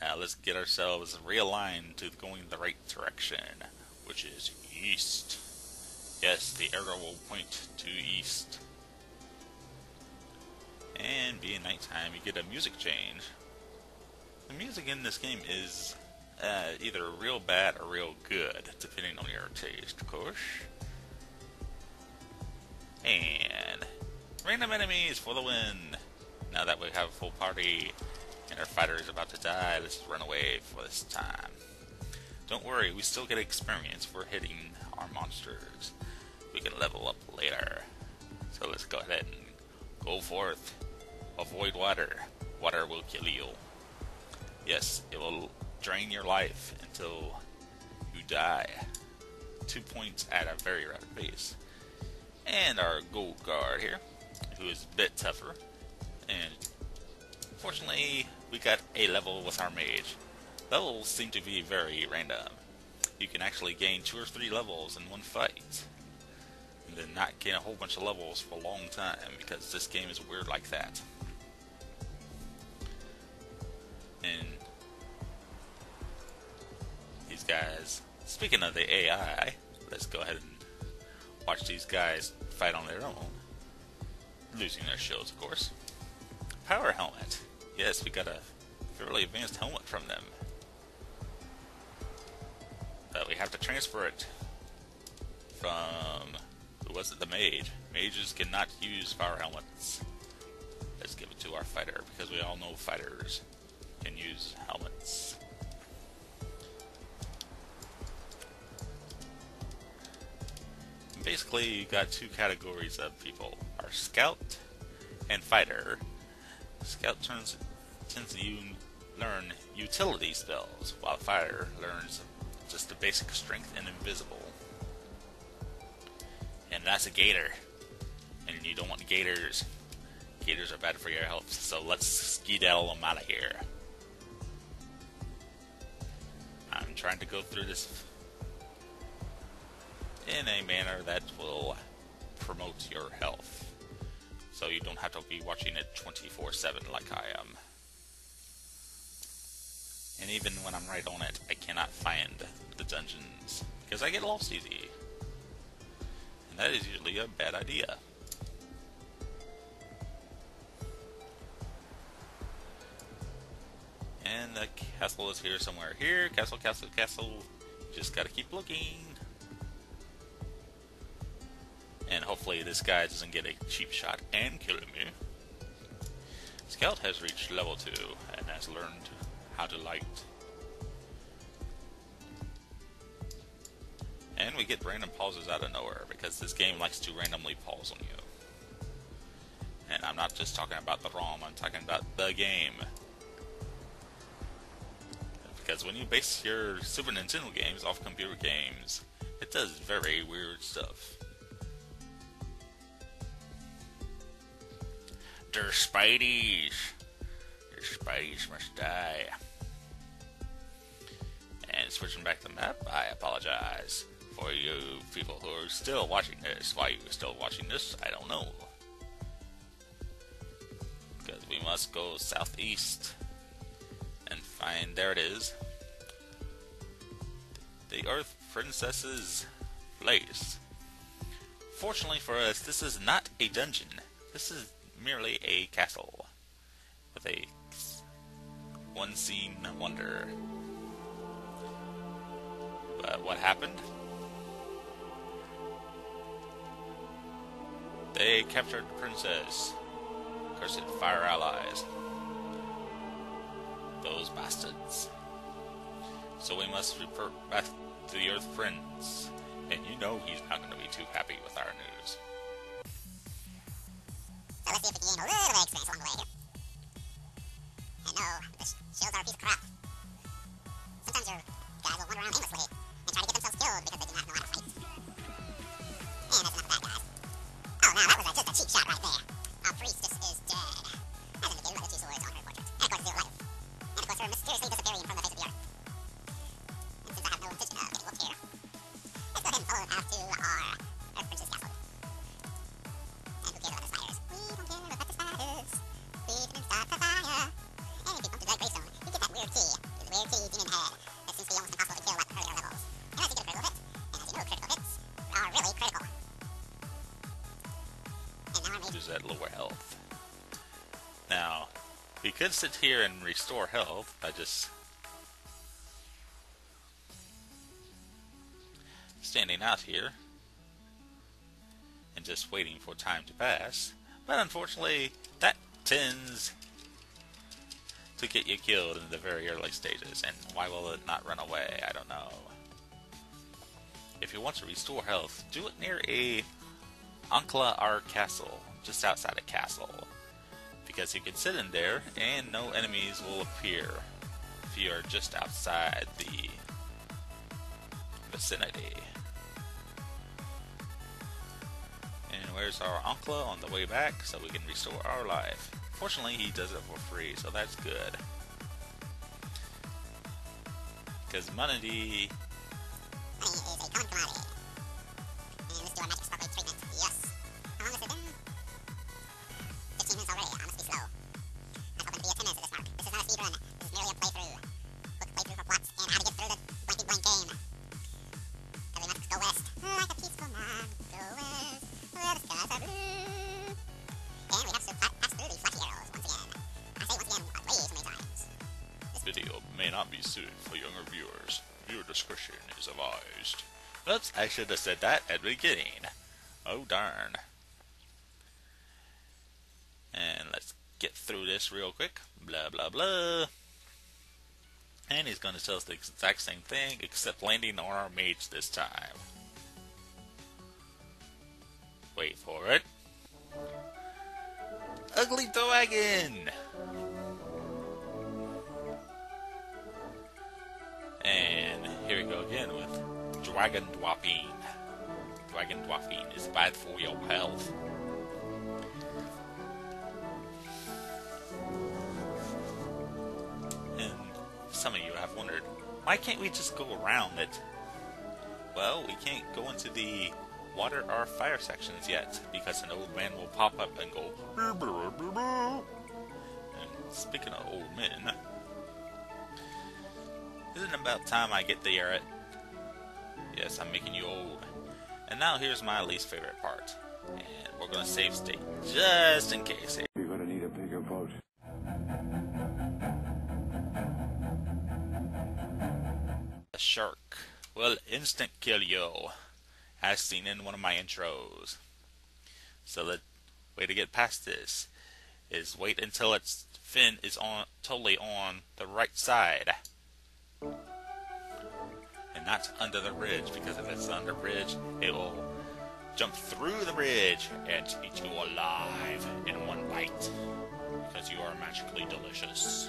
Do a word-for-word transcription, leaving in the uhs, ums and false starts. Now let's get ourselves realigned to going the right direction, which is east. Yes, the arrow will point to east. And being nighttime, you get a music change. The music in this game is uh, either real bad or real good, depending on your taste, of course. And random enemies for the win! Now that we have a full party and our fighter is about to die, let's run away for this time. Don't worry, we still get experience for hitting our monsters. We can level up later. So let's go ahead and go forth. Avoid water. Water will kill you. Yes, it will drain your life until you die. Two points at a very rapid pace. And our gold guard here, who is a bit tougher. And fortunately, we got a level with our mage. Levels seem to be very random. You can actually gain two or three levels in one fight, and then not gain a whole bunch of levels for a long time, because this game is weird like that. And these guys, speaking of the A I, let's go ahead and watch these guys fight on their own, losing their shields, of course. Power helmet. Yes, we got a fairly advanced helmet from them. But we have to transfer it from, who was it? The mage. Mages cannot use power helmets. Let's give it to our fighter, because we all know fighters can use helmets. And basically, you got two categories of people: our scout and fighter. Scout turns tends to un, learn utility spells, while fighter learns just the basic strength and invisible. And that's a gator, and you don't want gators. Gators are bad for your health, so let's skedaddle them out of here. I'm trying to go through this in a manner that will promote your health, so you don't have to be watching it twenty-four seven like I am. And even when I'm right on it, I cannot find the dungeons, because I get lost easy. And that is usually a bad idea. And the castle is here somewhere. Here, castle, castle, castle. Just gotta keep looking. And hopefully this guy doesn't get a cheap shot and kill me. Scout has reached level two and has learned how to light. And we get random pauses out of nowhere, because this game likes to randomly pause on you. And I'm not just talking about the ROM, I'm talking about the game. Because when you base your Super Nintendo games off computer games, it does very weird stuff. Your Spideys! Your Spideys must die. And switching back the map, I apologize for you people who are still watching this. Why you're still watching this, I don't know. Because we must go southeast and find, there it is, the Earth Princess's place. Fortunately for us, this is not a dungeon. This is merely a castle with a one-scene wonder. But what happened? They captured the princess. Cursed fire allies. Those bastards. So we must report back to the Earth Prince, and you know he's not going to be too happy with our news. So let's see if we gain a little bit of experience along the way here. And no, the shields are a piece of crap. Sometimes your guys will wander around aimlessly and try to get themselves killed because they do not know how to fight. And that's enough of that, guys. Oh, now that was just a cheap shot right there. Our priestess is dead. As indicated by the two swords on her portrait. And of course, zero life. And of course, her mysteriously disappearing from the face of the earth. And since I have no intention of getting whooped here, let's go ahead and follow the path to our Earth Prince's castle. Key. guarantee you do need the head. That seems to be almost impossible to kill at earlier levels. Unless you get a critical hit. And as you know, critical hits are really critical. And now I'm lose that lower health. Now, we could sit here and restore health by just standing out here and just waiting for time to pass, but unfortunately that tends to get you killed in the very early stages. And why will it not run away? I don't know. If you want to restore health, do it near a Ankhlar castle, just outside a castle, because you can sit in there and no enemies will appear if you are just outside the vicinity. And where's our Ankhlar on the way back so we can restore our life? Fortunately, he does it for free, so that's good. Because money... suited for younger viewers. Viewer discretion is advised. Oops, I should have said that at the beginning. Oh darn. And let's get through this real quick. Blah blah blah. And he's going to tell us the exact same thing, except landing on our mage this time. Wait for it. Ugly Drakkhen! And here we go again with Drakkhen. Drakkhen Drakkhen is bad for your health. And some of you have wondered, why can't we just go around it? Well, we can't go into the water or fire sections yet, because an old man will pop up and go, and speaking of old men, isn't it about time I get the Arret? Yes, I'm making you old. And now here's my least favorite part. And we're gonna save state just in case. You're gonna need a bigger boat. A shark will instant kill you, as seen in one of my intros. So the way to get past this is wait until its fin is on totally on the right side. And not under the ridge, because if it's under the ridge, it will jump through the ridge and eat you alive in one bite, because you are magically delicious.